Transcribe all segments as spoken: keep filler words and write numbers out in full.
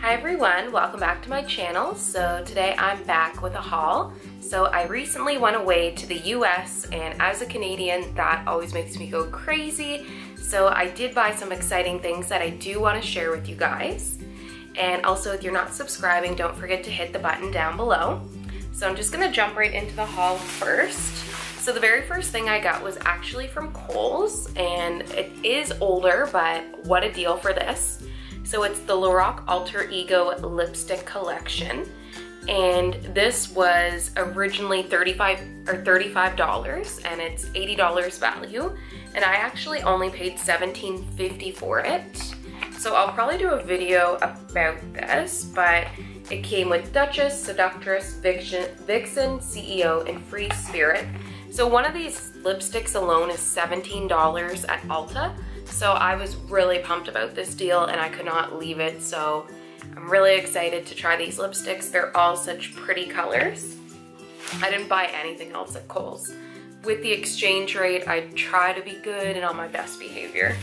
Hi everyone, welcome back to my channel. So today I'm back with a haul. So I recently went away to the U S and as a Canadian that always makes me go crazy. So I did buy some exciting things that I do want to share with you guys. And also if you're not subscribing, don't forget to hit the button down below. So I'm just going to jump right into the haul first. So the very first thing I got was actually from Kohl's and it is older, but what a deal for this. So it's the Lorac Alter Ego Lipstick Collection. And this was originally thirty-five or thirty-five dollars and it's eighty dollars value. And I actually only paid seventeen fifty for it. So I'll probably do a video about this, but it came with Duchess, Seductress, Vixen, Vixen, C E O, and Free Spirit. So one of these lipsticks alone is seventeen dollars at Ulta. So I was really pumped about this deal and I could not leave it. So I'm really excited to try these lipsticks. They're all such pretty colors. I didn't buy anything else at Kohl's. With the exchange rate, I try to be good and on my best behavior.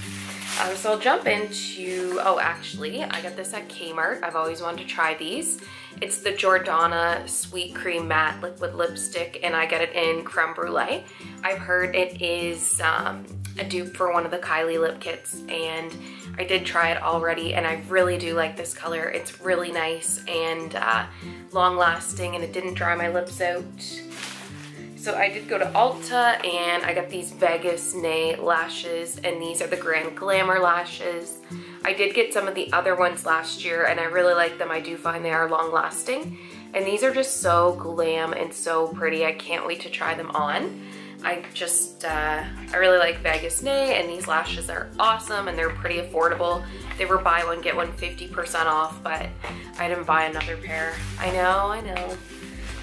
Um, so I'll jump into, oh actually, I got this at Kmart. I've always wanted to try these. It's the Jordana Sweet Cream Matte Liquid Lipstick and I got it in Creme Brulee. I've heard it is um, a dupe for one of the Kylie lip kits and I did try it already and I really do like this color. It's really nice and uh, long lasting and it didn't dry my lips out. So I did go to Ulta and I got these Vegas Ney lashes and these are the Grand Glamour lashes. I did get some of the other ones last year and I really like them. I do find they are long lasting. And these are just so glam and so pretty. I can't wait to try them on. I just, uh, I really like Vegas Ney and these lashes are awesome and they're pretty affordable. They were buy one, get one fifty percent off, but I didn't buy another pair. I know, I know.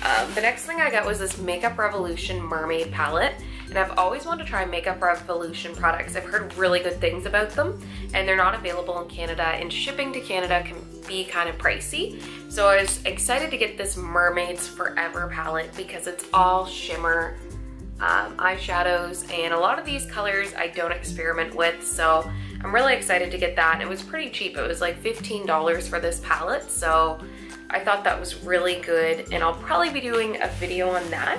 Um, the next thing I got was this Makeup Revolution Mermaid Palette, and I've always wanted to try Makeup Revolution products. I've heard really good things about them, and they're not available in Canada, and shipping to Canada can be kind of pricey. So I was excited to get this Mermaids Forever Palette because it's all shimmer um, eyeshadows, and a lot of these colors I don't experiment with, so I'm really excited to get that. It was pretty cheap. It was like fifteen dollars for this palette, so I thought that was really good and I'll probably be doing a video on that.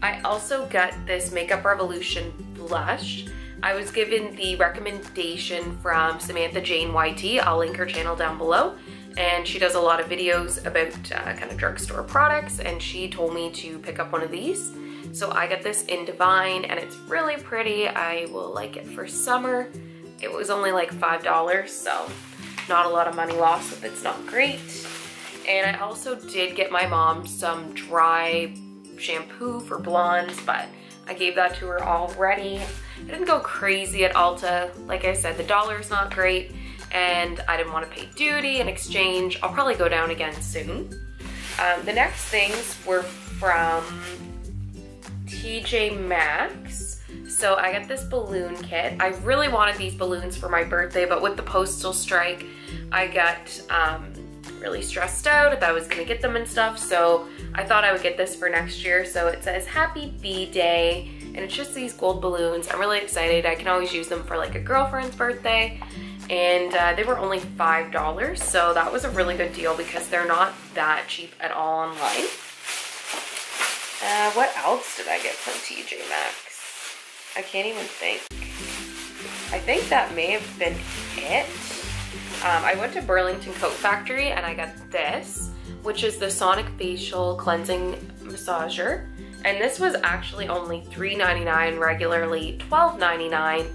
I also got this Makeup Revolution blush. I was given the recommendation from Samantha Jane Y T. I'll link her channel down below. And she does a lot of videos about uh, kind of drugstore products and she told me to pick up one of these. So I got this in Divine and it's really pretty. I will like it for summer. It was only like five dollars, so not a lot of money lost if it's not great. And I also did get my mom some dry shampoo for blondes, but I gave that to her already. I didn't go crazy at Ulta. Like I said, the dollar's not great and I didn't want to pay duty in exchange. I'll probably go down again soon. Um, the next things were from T J Maxx. So I got this balloon kit. I really wanted these balloons for my birthday, but with the postal strike, I got um, really stressed out. I thought I was gonna get them and stuff, so I thought I would get this for next year. So it says, Happy B-Day, and it's just these gold balloons. I'm really excited. I can always use them for like a girlfriend's birthday, and uh, they were only five dollars, so that was a really good deal because they're not that cheap at all online. Uh, what else did I get from T J Maxx? I can't even think. I think that may have been it. Um, I went to Burlington Coat Factory and I got this, which is the Sonic Facial Cleansing Massager. And this was actually only three ninety-nine, regularly twelve ninety-nine.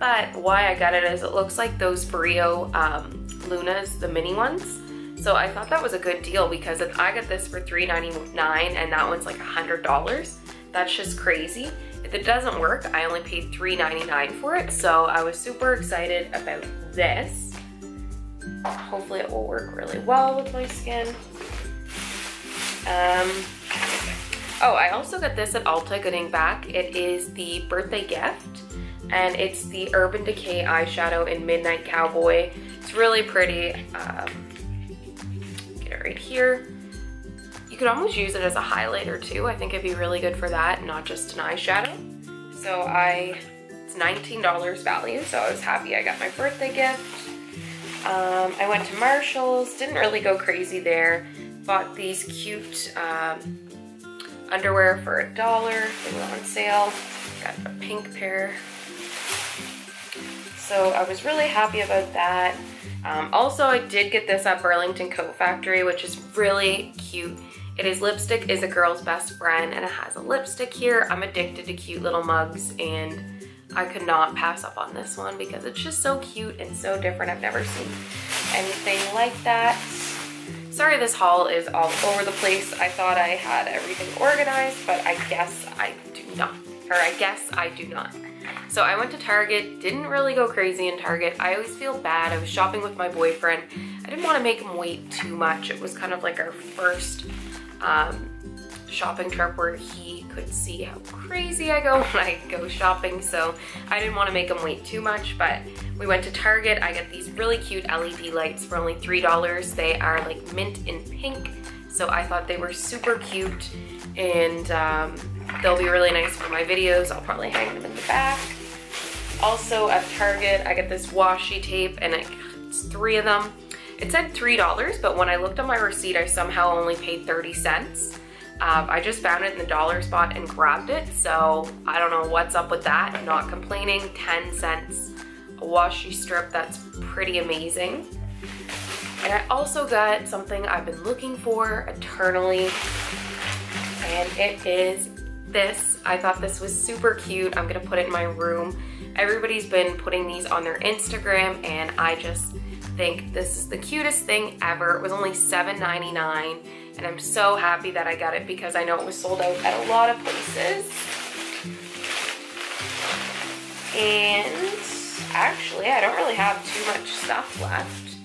But why I got it is it looks like those Brio um, Lunas, the mini ones. So I thought that was a good deal because if I got this for three ninety-nine and that one's like one hundred dollars. That's just crazy. If it doesn't work, I only paid three ninety-nine for it, so I was super excited about this. Hopefully it will work really well with my skin. Um, oh, I also got this at Ulta Gooding back. It is the birthday gift, and it's the Urban Decay eyeshadow in Midnight Cowboy. It's really pretty. Um, get it right here. You could almost use it as a highlighter too. I think it'd be really good for that, not just an eyeshadow. So I, it's nineteen dollars value, so I was happy I got my birthday gift. Um, I went to Marshall's, didn't really go crazy there. Bought these cute um, underwear for a dollar. They were on sale. Got a pink pair. So I was really happy about that. Um, also, I did get this at Burlington Coat Factory, which is really cute. It is Lipstick is a Girl's Best Friend, and it has a lipstick here. I'm addicted to cute little mugs, and I could not pass up on this one because it's just so cute and so different. I've never seen anything like that. Sorry this haul is all over the place. I thought I had everything organized, but I guess I do not. Or I guess I do not. So I went to Target, didn't really go crazy in Target. I always feel bad. I was shopping with my boyfriend. I didn't want to make him wait too much. It was kind of like our first um, shopping trip where he could see how crazy I go when I go shopping, so I didn't want to make him wait too much, but we went to Target. I got these really cute L E D lights for only three dollars. They are like mint and pink, so I thought they were super cute, and um, they'll be really nice for my videos. I'll probably hang them in the back. Also at Target, I got this washi tape, and it's three of them. It said three dollars, but when I looked on my receipt, I somehow only paid thirty cents. Um, I just found it in the dollar spot and grabbed it, so I don't know what's up with that. I'm not complaining. ten cents a washi strip. That's pretty amazing. And I also got something I've been looking for eternally, and it is this. I thought this was super cute. I'm gonna put it in my room. Everybody's been putting these on their Instagram, and I just think this is the cutest thing ever. It was only seven ninety-nine. And I'm so happy that I got it because I know it was sold out at a lot of places. And actually, I don't really have too much stuff left.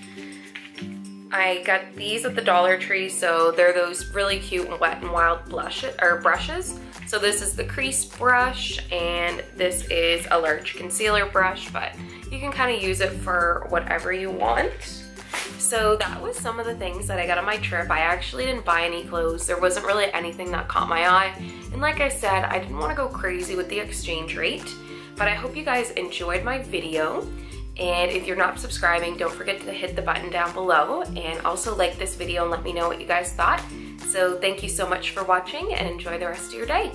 I got these at the Dollar Tree, so they're those really cute Wet n Wild blushes or brushes. So this is the crease brush, and this is a large concealer brush, but you can kind of use it for whatever you want. So that was some of the things that I got on my trip. I actually didn't buy any clothes. There wasn't really anything that caught my eye. And like I said, I didn't want to go crazy with the exchange rate, but I hope you guys enjoyed my video. And if you're not subscribing, don't forget to hit the button down below, and also like this video and let me know what you guys thought. So thank you so much for watching, and enjoy the rest of your day.